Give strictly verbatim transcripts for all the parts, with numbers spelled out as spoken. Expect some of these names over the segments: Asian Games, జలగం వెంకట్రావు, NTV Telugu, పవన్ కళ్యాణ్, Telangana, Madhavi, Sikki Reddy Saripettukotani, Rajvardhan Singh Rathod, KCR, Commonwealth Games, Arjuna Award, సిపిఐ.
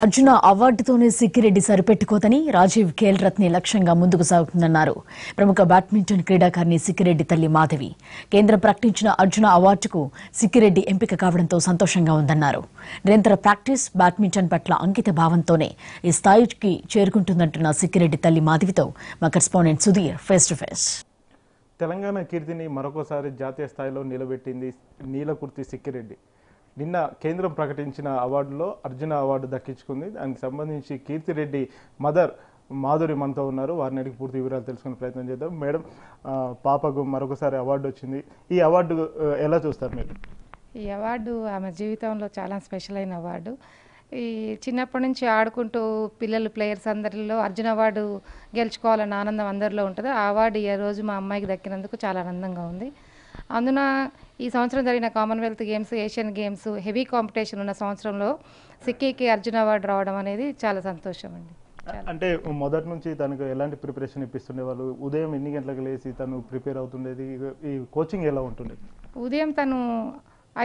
Arjuna Award to Sikki Reddy Saripettukotani, Rajiv Kel Ratni Lakshanga Munduku Sagutunnannaru. Pramuka Badminton Kredakarni Sikki Reddy Thalli Madhavi. Kendra Praktinchina Arjuna Award ku Sikki Reddy Empika Kavadamto Santoshanga Undannaru. Nirantara practice badminton patla Ankita Bhavantone, ee sthayiki cherukuntundantunna Sikki Reddy Thalli Madhavito, ma correspondent Sudhir face to face. Telangana Kirtini Marokosari Jatiya Sthayilo Nilabettindi Neelakurti Sikki Reddy. Nina Kendra Prakatinchina Award Lo, Arjuna Award the Kitchkundi, and Sambandhi Kirti Reddy, Mother Madhuri Mantavunnaru, Varnadi Purti Viralu Telusukone Prayatnam Cheddam, Madam Papaku Marokasari Award Ochindi. Ee Award Ela Chustaru Meeru? Ee Award Aame Jeevithamlo Chala Special Aina Award. Ee Chinnappudu Nunchi Aadukuntu Pillalu Players Andarilo, Arjuna Award Geluchukovalani Anandam Andarilo Untadi. Aa Award ee roju ma ammayiki dakkinanduku Chala Anandanga Undi. Anduna, this Sansaram Jarigina Commonwealth Games, Asian Games, heavy competition ఉన్న సంవత్సరంలో సిక్కికి Arjuna award రావడం అనేది చాలా సంతోషం అండి. అంటే మొదటి నుంచి తనకు ఎలాంటి ప్రిపరేషన్ ఇస్తునే వాళ్ళు ఉదయం ఎన్ని గంటలకు లేసి తను ప్రిపేర్ అవుతుండేది ఈ కోచింగ్ ఎలా ఉంటుండేది? ఉదయం తను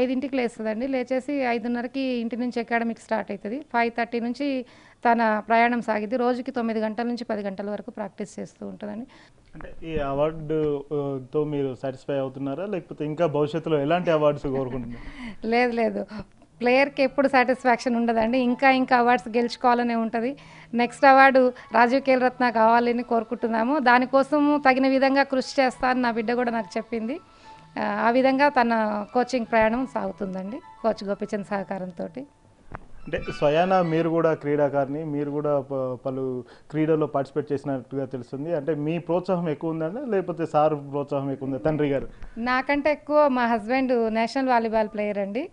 ఐదింటికి లేస్తదండి. లేచేసి ఐదున్నరకి ఇంటి నుంచి అకాడమిక్ స్టార్ట్ అవుతది. ఐదు ముప్పై నుంచి తన ప్రయాణం సాగిద్ది. రోజుకి తొమ్మిది గంటల నుంచి పది గంటల వరకు ప్రాక్టీస్ చేస్తూ ఉంటదండి. This award is satisfied with the awards? No, player is satisfaction with the awards. Next award is Rajiv Kel Ratna. That's why I was able to do it. Swayana Mirguda Kreda Karni, Mirguda Palu Credalo participate Chesna to Telsundi, and me Procha Mekunda, Leput Sar Procha Mekunda, Tandrigar. Nakanteko, my husband, national volleyball player, and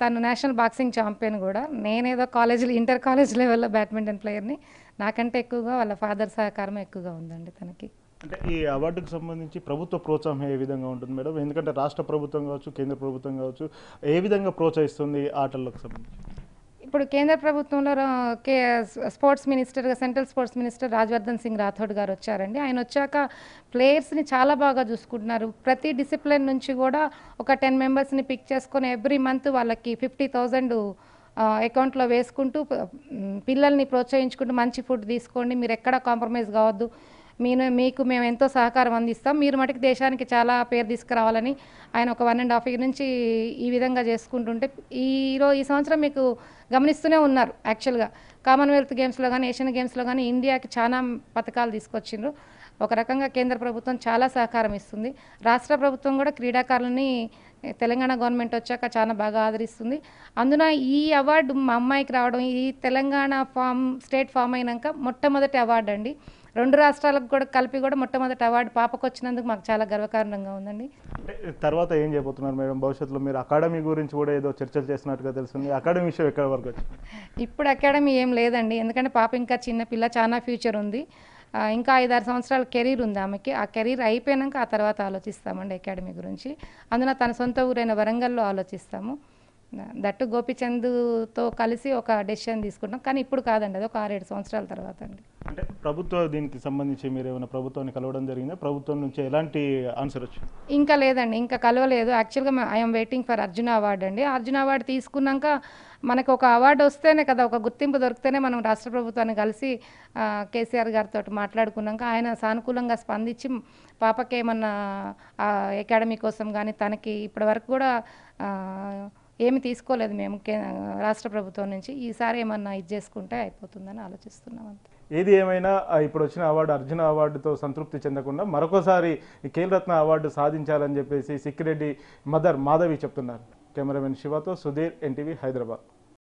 Tan national boxing champion Goda, Nene the college, inter college level badminton player, Nakantekuga, or father Sakarmekuga, and Tanaki. This award is a Prabhutva approach. Because Rashtra Prabhutvam, Kendra Prabhutvam, everything approach is on the art. ఇప్పుడు కేంద్ర ప్రభుత్వంలో sports minister గా central sports minister Rajyavardhan Singh Rathore garu వచ్చారండి. ఆయన వచ్చాక players ని చాలా బాగా చూసుకుంటున్నారు. ప్రతి డిసిప్లిన్ నుంచి కూడా ఒక పది మెంబర్స్ ని పిక్ చేసుకొని ఎవ్రీ మంత్ వాళ్ళకి యాభై వేలు అకౌంట్ లో వేసుకుంటూ పిల్లల్ని ప్రోత్సహించుకుంటూ మంచి ఫుడ్ తీసుకోండి, మీరు ఎక్కడ కాంప్రమైజ్ కావద్దు, మీను మీకు మేము ఎంతో సహకారం అందిస్తాం, మీరు మటుకు దేశానికి చాలా పేరు తీసుకురావాలని ఆయన ఒక వన్ అండ్ హాఫ్ ఇయర్ నుంచి ఈ విధంగా చేసుకుంటుంటే ఈ ఈ సంవత్సరం మీకు గమనిస్తూనే ఉన్నారు. యాక్చువల్గా కామన్వెల్త్ గేమ్స్లో కానీ ఏషియన్ గేమ్స్లో కానీ ఇండియాకి చాలా పథకాలు తీసుకొచ్చిండ్రు. ఒక రకంగా కేంద్ర ప్రభుత్వం చాలా సహకారం ఇస్తుంది. రాష్ట్ర ప్రభుత్వం కూడా క్రీడాకారులని తెలంగాణ గవర్నమెంట్ వచ్చాక చాలా బాగా ఆదరిస్తుంది. అందున ఈ అవార్డు మా అమ్మాయికి రావడం ఈ తెలంగాణ ఫామ్ స్టేట్ ఫామ్ అయినాక మొట్టమొదటి అవార్డు అండి. రెండు రాష్ట్రాలకు కూడా కలిపి కూడా మొట్టమొదటి అవార్డు పాపకు వచ్చినందుకు మాకు చాలా గర్వకారణంగా ఉందండి. తర్వాత ఏం చేయబోతున్నారు మేడం? భవిష్యత్తులో మీరు అకాడమీ గురించి కూడా ఏదో చర్చలు చేస్తున్నట్టుగా తెలుస్తుంది. అకాడమీ విషయం ఎక్కడ వరకు వచ్చింది? ఇప్పుడు అకాడమీ ఏం లేదండి, ఎందుకంటే పాప ఇంకా చిన్న పిల్ల, చాలా ఫ్యూచర్ ఉంది. ఇంకా ఐదారు సంవత్సరాల కెరీర్ ఉంది ఆమెకి. ఆ కెరీర్ అయిపోయినాక ఆ తర్వాత ఆలోచిస్తామండి అకాడమీ గురించి. అందున తన సొంత ఊరైన వరంగల్లో ఆలోచిస్తాము. దట్టు గోపిచంద్తో కలిసి ఒక డెసిషన్ తీసుకుంటాం, కానీ ఇప్పుడు కాదండి, అది ఒక ఆరేడు సంవత్సరాల తర్వాత అండి. అంటే ప్రభుత్వ దీనికి సంబంధించి మీరు ఏమైనా ప్రభుత్వాన్ని కలవడం జరిగిందా? ప్రభుత్వం నుంచి ఎలాంటి ఆన్సర్ వచ్చింది? ఇంకా లేదండి, ఇంకా కలవలేదు. యాక్చువల్గా I'm waiting for Arjuna award అండి. అర్జున అవార్డు తీసుకున్నాక మనకు ఒక అవార్డు వస్తేనే కదా, ఒక గుర్తింపు దొరికితేనే మనం రాష్ట్ర ప్రభుత్వాన్ని కలిసి కేసీఆర్ గారితో మాట్లాడుకున్నాక ఆయన సానుకూలంగా స్పందించి పాపకేమన్నా అకాడమీ కోసం కానీ తనకి ఇప్పటి వరకు కూడా ఏమి తీసుకోలేదు మేము రాష్ట్ర ప్రభుత్వం నుంచి. ఈసారి ఏమన్నా ఇది చేసుకుంటే అయిపోతుందని ఆలోచిస్తున్నాం అంతే. ఏది ఏమైనా ఇప్పుడు వచ్చిన అవార్డు అర్జున అవార్డుతో సంతృప్తి చెందకుండా మరొకసారి కేల్ రత్న అవార్డు సాధించాలని చెప్పేసి సిక్కి రెడ్డి మదర్ మాధవి చెప్తున్నారు. కెమెరామెన్ శివతో సుధీర్, ఎన్టీవీ, హైదరాబాద్.